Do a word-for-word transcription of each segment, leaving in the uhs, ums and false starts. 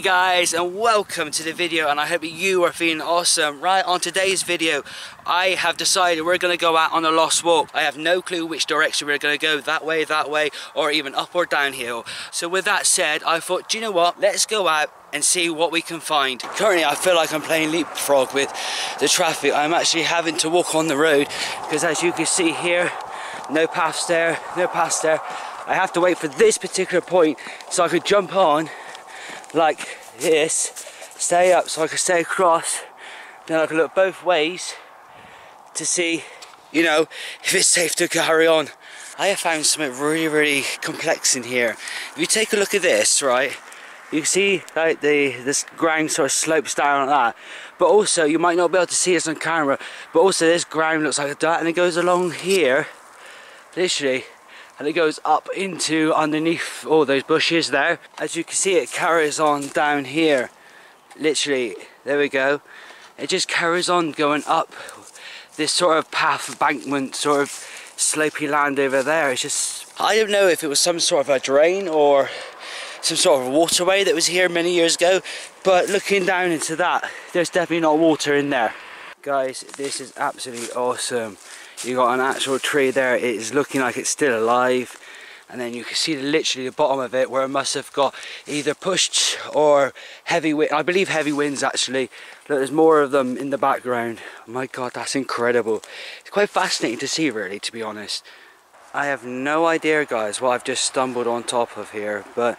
Hey guys, and welcome to the video, and I hope you are feeling awesome. Right, on today's video I have decided we're going to go out on a lost walk. I have no clue which direction we're going to go, that way, that way, or even up or downhill. So with that said, I thought, do you know what, let's go out and see what we can find. Currently I feel like I'm playing leapfrog with the traffic. I'm actually having to walk on the road because, as you can see here, no paths there, no paths there. I have to wait for this particular point so I could jump on like this, stay up so I can stay across, then I can look both ways to see, you know, if it's safe to carry on. I have found something really, really complex in here. If you take a look at this, right, you can see like the this ground sort of slopes down like that, but also you might not be able to see this on camera, but also this ground looks like that, and it goes along here literally, and it goes up into underneath all those bushes there. As you can see, it carries on down here, literally, there we go. It just carries on going up this sort of path embankment, sort of slopey land over there. It's just, I don't know if it was some sort of a drain or some sort of waterway that was here many years ago, but looking down into that, there's definitely not water in there. Guys, this is absolutely awesome. You got an actual tree there, it is looking like it's still alive, and then you can see the, literally the bottom of it where it must have got either pushed or heavy wind. I believe heavy winds actually. Look, there's more of them in the background. Oh my god, that's incredible. It's quite fascinating to see, really, to be honest. I have no idea, guys, what I've just stumbled on top of here, but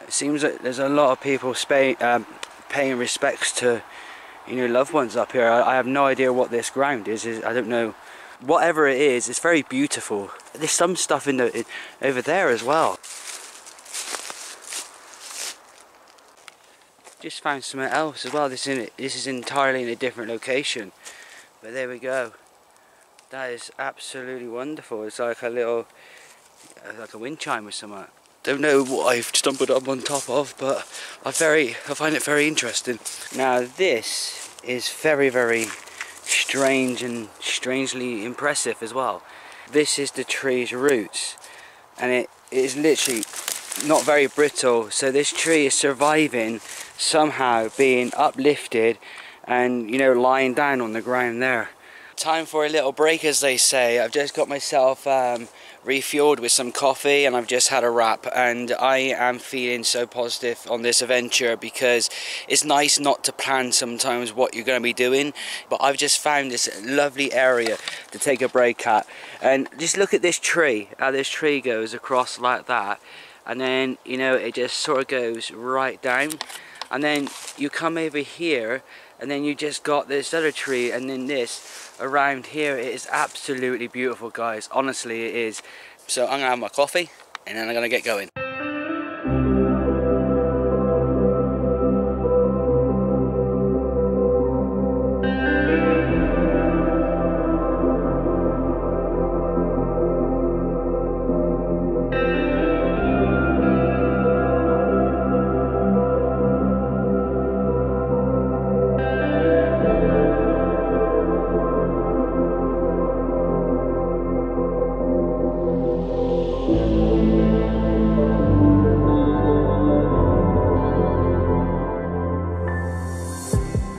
it seems that there's a lot of people pay, um, paying respects to, you know, loved ones up here. I, I have no idea what this ground is. is I don't know. Whatever it is, it's very beautiful. There's some stuff in the in, over there as well. Just found something else as well. This is in, this is entirely in a different location, but there we go. That is absolutely wonderful. It's like a little, like a wind chime or something. Don't know what I've stumbled up on top of, but I very I find it very interesting. Now this is very, very strange and strangely impressive as well. This is the tree's roots, and it is literally not very brittle, so this tree is surviving somehow being uplifted and, you know, lying down on the ground there. Time for a little break, as they say. I've just got myself um, refueled with some coffee, and I've just had a wrap, and I am feeling so positive on this adventure because it's nice not to plan sometimes what you're going to be doing, but I've just found this lovely area to take a break at, and just look at this tree, how this tree goes across like that, and then, you know, it just sort of goes right down, and then you come over here, and then you just got this other tree, and then this around here. It is absolutely beautiful, guys, honestly it is. So I'm gonna have my coffee and then I'm gonna get going.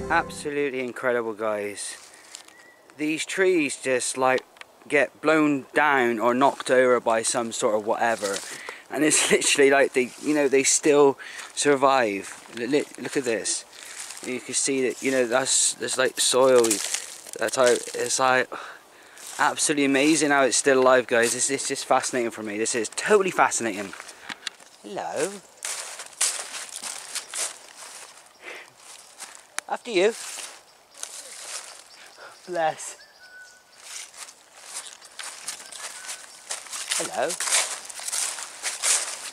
Absolutely incredible, guys. These trees just like get blown down or knocked over by some sort of whatever, and it's literally like they, you know, they still survive. Look at this. You can see that, you know, that's there's like soil. That's how it's like. Absolutely amazing how it's still alive, guys. This is just fascinating for me. This is totally fascinating. Hello. After you. Bless. Hello.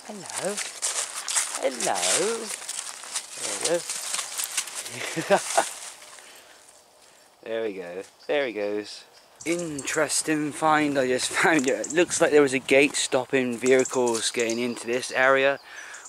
Hello. Hello. There we go. There we go. There he goes. Interesting find I just found. It looks like there was a gate stopping vehicles getting into this area,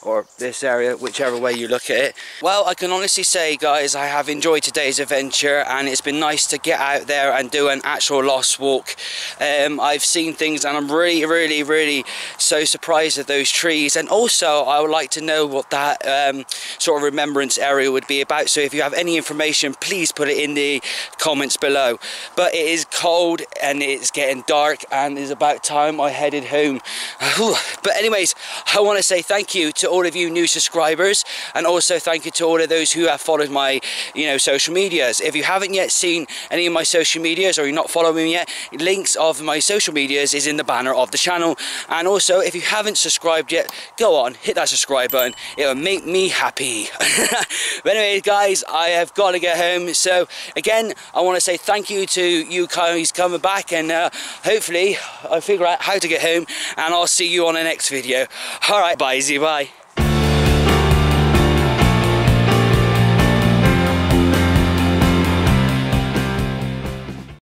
or this area, whichever way you look at it. Well, I can honestly say, guys, I have enjoyed today's adventure, and it's been nice to get out there and do an actual lost walk. Um, I've seen things, and I'm really, really, really so surprised at those trees. And also, I would like to know what that um, sort of remembrance area would be about. So if you have any information, please put it in the comments below. But it is cold, and it's getting dark, and it's about time I headed home. But anyways, I want to say thank you to all of you new subscribers, and also thank you to all of those who have followed my, you know, social medias. If you haven't yet seen any of my social medias, or you're not following me yet, links of my social medias is in the banner of the channel. And also, if you haven't subscribed yet, go on, hit that subscribe button. It'll make me happy. But anyway, guys, I have got to get home. So again, I want to say thank you to you guys coming back, and uh, hopefully I figure out how to get home, and I'll see you on the next video. All right, bye, bye.